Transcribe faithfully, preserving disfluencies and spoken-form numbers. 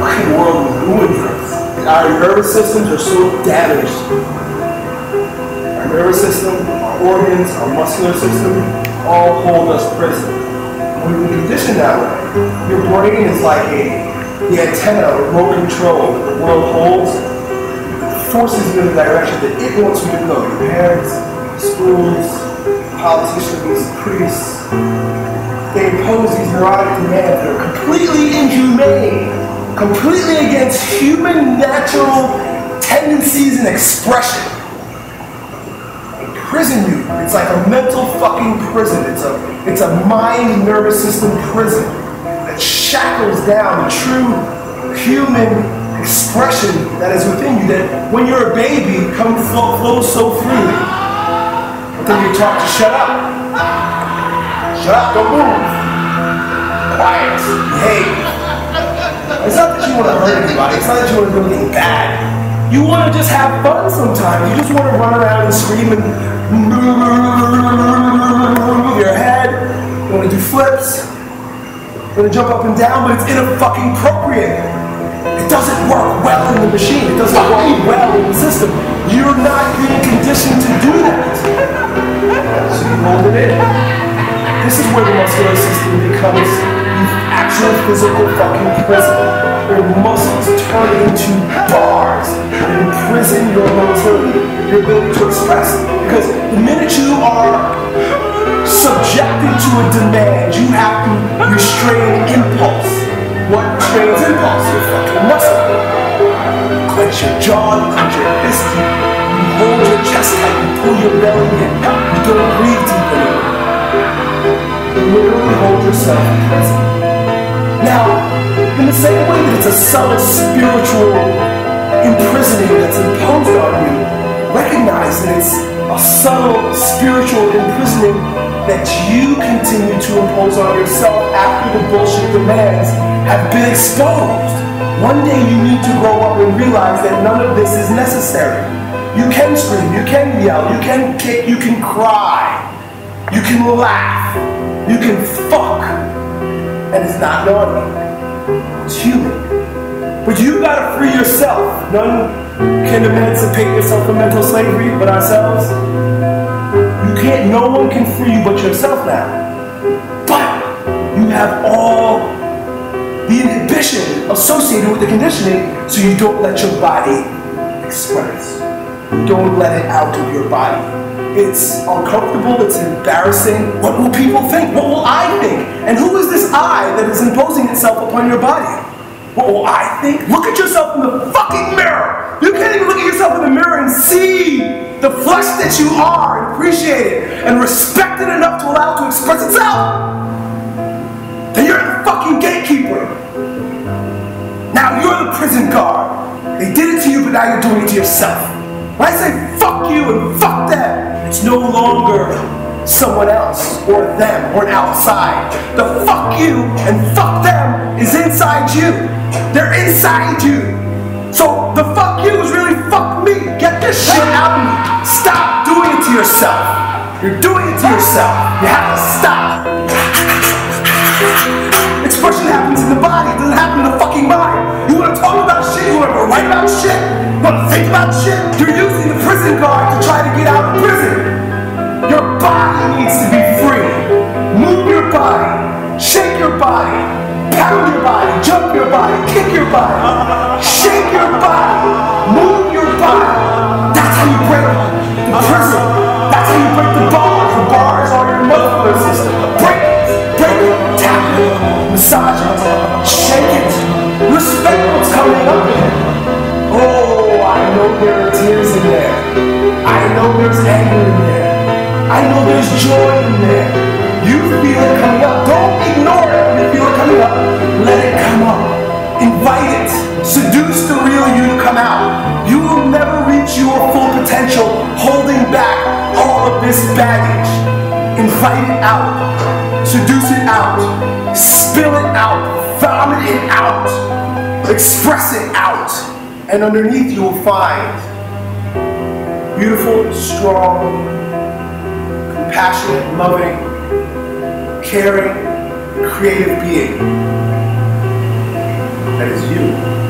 fucking world is doing this. Our nervous systems are so damaged. Our nervous system, our organs, our muscular system, all hold us prisoner. When we condition that way, your brain is like a the antenna of remote control that the world holds, forces you in the direction that it wants you to go. Your parents, schools, politicians, priests, they impose these neurotic demands that are completely inhumane, completely against human natural tendencies and expression. Imprison you. It's like a mental fucking prison. It's a, it's a mind nervous system prison that shackles down the true human expression that is within you, that when you're a baby comes flow, flow so freely. But then you're taught to shut up. Shut up, don't move. Quiet. Behave. It's not that you want to hurt anybody, it's not that you want to do anything bad. You want to just have fun sometimes. You just want to run around and scream and move your head. You want to do flips. You want to jump up and down, but it's inappropriate. It doesn't work well in the machine. It doesn't work well in the system. You're not being conditioned to do that. So you hold it in. This is where the muscular system becomes the actual physical fucking prison. Your muscles turn into bars and imprison your motility, your ability to express. Because the minute you are subjected to a demand, you have to restrain impulse. What trains impulse? Your fucking muscle. Clench your jaw, you clench your fist, you hold your chest tight, you pull your belly in, you don't breathe deep anymore. You literally hold yourself in prison. Now, in the same way that it's a subtle spiritual imprisoning that's imposed on you, recognize that it's a subtle spiritual imprisoning that you continue to impose on yourself after the bullshit demands have been exposed. One day you need to grow up and realize that none of this is necessary. You can scream, you can yell, you can kick, you can cry, you can laugh, you can fuck, and it's not normal. It's human. But you gotta free yourself. None can emancipate yourself from mental slavery but ourselves. You can't, no one can free you but yourself now. But you have all the inhibition associated with the conditioning, so you don't let your body express. You don't let it out of your body. It's uncomfortable, it's embarrassing. What will people think? What will I think? And who is this I that is imposing itself upon your body? What will I think? Look at yourself in the fucking mirror! You can't even look at yourself in the mirror and see the flesh that you are, and appreciate it, and respect it enough to allow it to express itself. Then you're the fucking gatekeeper. Now you're the prison guard. They did it to you, but now you're doing it to yourself. When I say fuck you and fuck them, it's no longer someone else or them or an outside. The fuck you and fuck them is inside you. They're inside you. So the fuck you is really fuck me. Get this shit out of me. Stop doing it to yourself. You're doing it to yourself. You have to stop. Expression happens in the body, it doesn't happen in the fucking mind. You want to talk about shit, you want to write about shit, you want to think about shit. You're using the prison guard to try to get out of prison. Your body needs to be free. Move your body, shake your body, pound your body, jump your body, kick your body, shake your body, move your body. That's how you break the prison. That's how you break the bar. The bars are your muscular system. Break it, break it. Massage it, shake it, respect what's coming up here. Oh, I know there are tears in there. I know there's anger in there. I know there's joy in there. You feel it coming up. Don't ignore it when you feel it coming up. Let it come up. Invite it. Seduce the real you to come out. You will never reach your full potential holding back all of this baggage. Invite it out. Seduce it out, spill it out, vomit it out, express it out, and underneath you will find beautiful, strong, compassionate, loving, caring, creative being. that is you.